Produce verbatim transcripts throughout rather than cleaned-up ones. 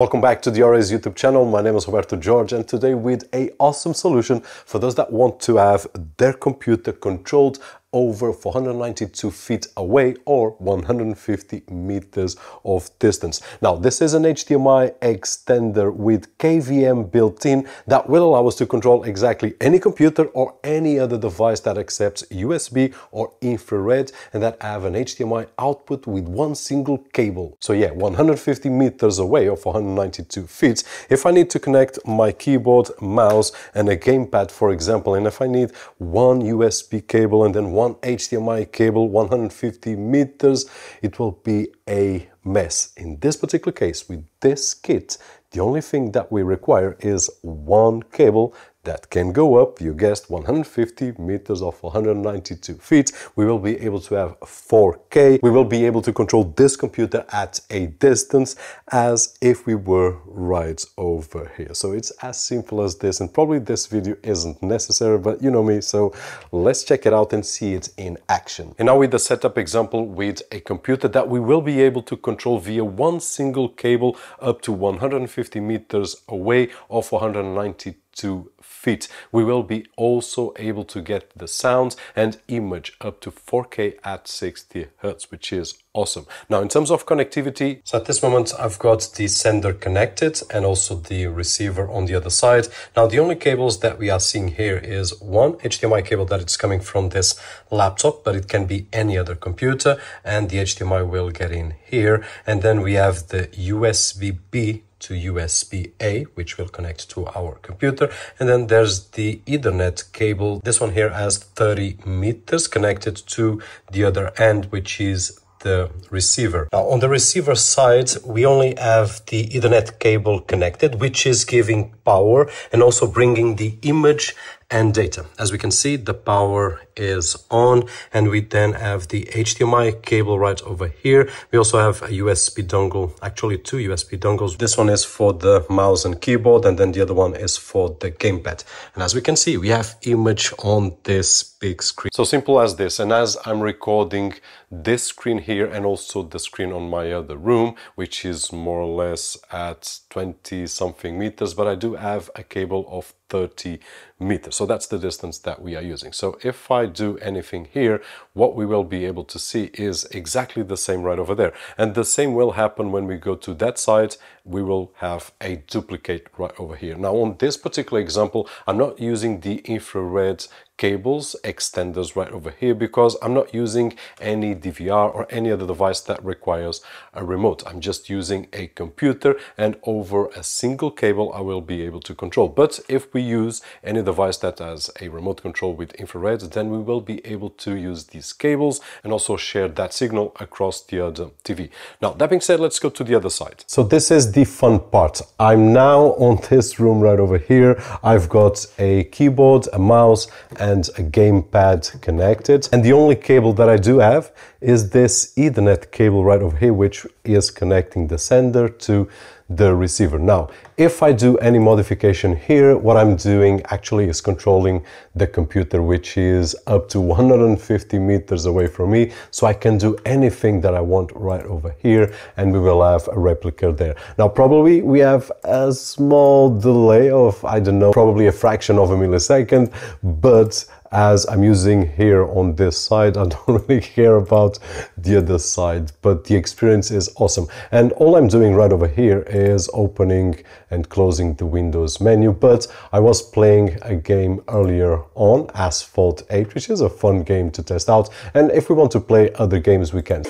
Welcome back to the OREI's YouTube channel. My name is Roberto George, and today with a awesome solution for those that want to have their computer controlled over four hundred ninety-two feet away or one hundred fifty meters of distance. Now, this is an H D M I extender with K V M built in that will allow us to control exactly any computer or any other device that accepts U S B or infrared and that have an H D M I output with one single cable. So yeah, one hundred fifty meters away or four hundred ninety-two feet. If I need to connect my keyboard, mouse and a gamepad, for example, and if I need one U S B cable and then one H D M I cable, one hundred fifty meters, it will be a mess. In this particular case, with this kit, the only thing that we require is one cable that can go up, you guessed, one hundred fifty meters or four hundred ninety-two feet. We will be able to have four K. We will be able to control this computer at a distance as if we were right over here. So it's as simple as this, and probably this video isn't necessary, but you know me, so let's check it out and see it in action. And now with the setup example with a computer that we will be able to control via one single cable up to one hundred fifty meters away or four hundred ninety-two feet. We will be also able to get the sounds and image up to four K at sixty hertz, which is awesome. Now, in terms of connectivity, so at this moment I've got the sender connected and also the receiver on the other side. Now, the only cables that we are seeing here is one H D M I cable that it's coming from this laptop, but it can be any other computer, and the H D M I will get in here, and then we have the U S B B to U S B A, which will connect to our computer. And then there's the Ethernet cable. This one here has thirty meters connected to the other end, which is the receiver. Now, on the receiver side, we only have the Ethernet cable connected, which is giving power and also bringing the image and data. As we can see, the power is on, and we then have the H D M I cable right over here. We also have a U S B dongle, actually two U S B dongles. This one is for the mouse and keyboard, and then the other one is for the gamepad. And as we can see, we have image on this big screen. So simple as this. And as I'm recording this screen here and also the screen on my other room, which is more or less at twenty something meters, but I do have a cable of thirty meters. So that's the distance that we are using. So if I do anything here, what we will be able to see is exactly the same right over there. And the same will happen when we go to that side. We will have a duplicate right over here. Now, on this particular example, I'm not using the infrared cables extenders right over here because I'm not using any D V R or any other device that requires a remote. I'm just using a computer, and over a single cable I will be able to control. But if we use any device that has a remote control with infrared, then we will be able to use these cables and also share that signal across the other T V. Now, that being said, let's go to the other side. So this is the fun part. I'm now on this room right over here. I've got a keyboard, a mouse, and and a gamepad connected, and the only cable that I do have is this Ethernet cable right over here, which is connecting the sender to the receiver. Now, if I do any modification here, what I'm doing actually is controlling the computer, which is up to one hundred fifty meters away from me, so I can do anything that I want right over here, and we will have a replica there. Now, probably we have a small delay of, I don't know, probably a fraction of a millisecond, but as I'm using here on this side, I don't really care about the other side, but the experience is awesome. And all I'm doing right over here is opening and closing the Windows menu, but I was playing a game earlier on, Asphalt eight, which is a fun game to test out, and if we want to play other games, we can.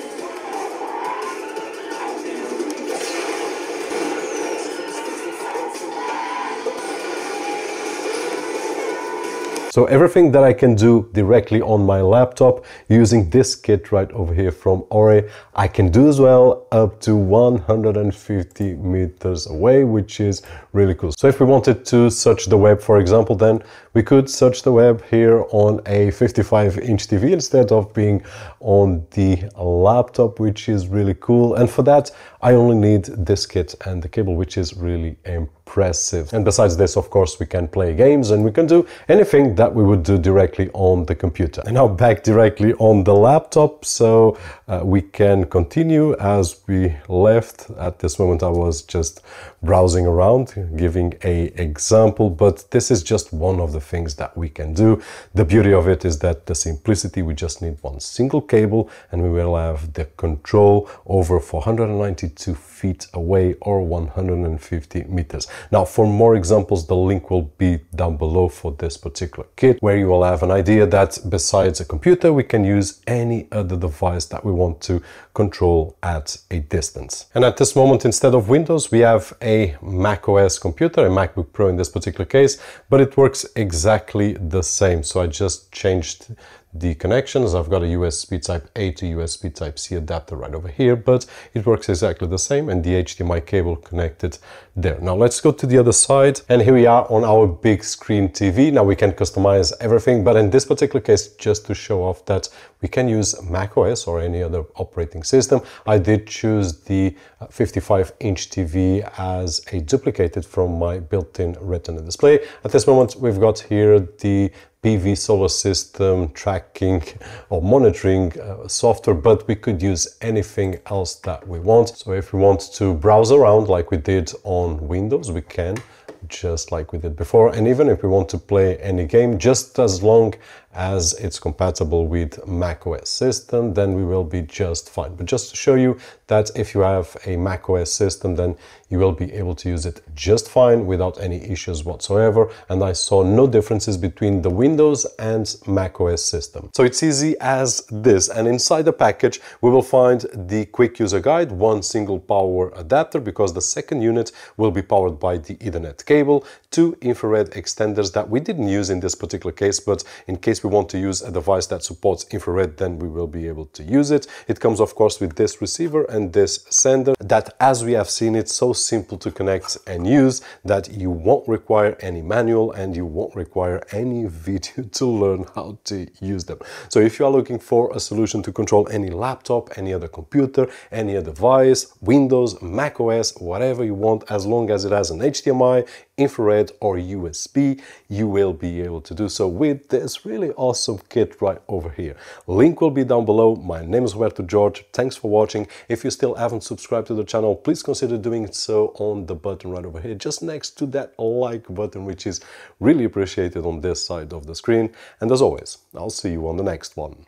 So everything that I can do directly on my laptop using this kit right over here from OREI, I can do as well up to one hundred fifty meters away, which is really cool. So if we wanted to search the web, for example, then we could search the web here on a fifty-five inch T V instead of being on the laptop, which is really cool. And for that, I only need this kit and the cable, which is really impressive. And besides this, of course, we can play games and we can do anything that that we would do directly on the computer. And now back directly on the laptop, so uh, we can continue as we left. At this moment I was just browsing around, giving an example, but this is just one of the things that we can do. The beauty of it is that the simplicity, we just need one single cable and we will have the control over four hundred ninety-two feet away or one hundred fifty meters. Now for more examples, the link will be down below for this particular kit, where you will have an idea that besides a computer we can use any other device that we want to control at a distance. And at this moment, instead of Windows, we have a macOS computer, a MacBook Pro in this particular case, but it works exactly the same. So I just changed the connections. I've got a U S B type A to U S B type C adapter right over here, but it works exactly the same, and the H D M I cable connected there. Now let's go to the other side, and here we are on our big screen T V. Now we can customize everything, but in this particular case, just to show off that we can use macOS or any other operating system, I did choose the fifty-five inch T V as a duplicated from my built-in retina display. At this moment we've got here the P V solar system tracking or monitoring uh, software, but we could use anything else that we want. So if we want to browse around like we did on Windows, we can, just like we did before. And even if we want to play any game, just as long as it's compatible with macOS system, then we will be just fine. But just to show you that if you have a macOS system, then you will be able to use it just fine without any issues whatsoever. And I saw no differences between the Windows and macOS system. So it's easy as this. And inside the package, we will find the quick user guide, one single power adapter, because the second unit will be powered by the Ethernet cable, two infrared extenders that we didn't use in this particular case, but in case we want to use a device that supports infrared, then we will be able to use it. It comes, of course, with this receiver and this sender that, as we have seen, it's so simple to connect and use that you won't require any manual and you won't require any video to learn how to use them. So if you are looking for a solution to control any laptop, any other computer, any other device, Windows, macOS, whatever you want, as long as it has an H D M I, infrared or U S B, you will be able to do so with this really awesome kit right over here. Link will be down below. My name is Roberto Jorge. Thanks for watching. If you still haven't subscribed to the channel, please consider doing so on the button right over here, just next to that like button, which is really appreciated on this side of the screen. And as always, I'll see you on the next one.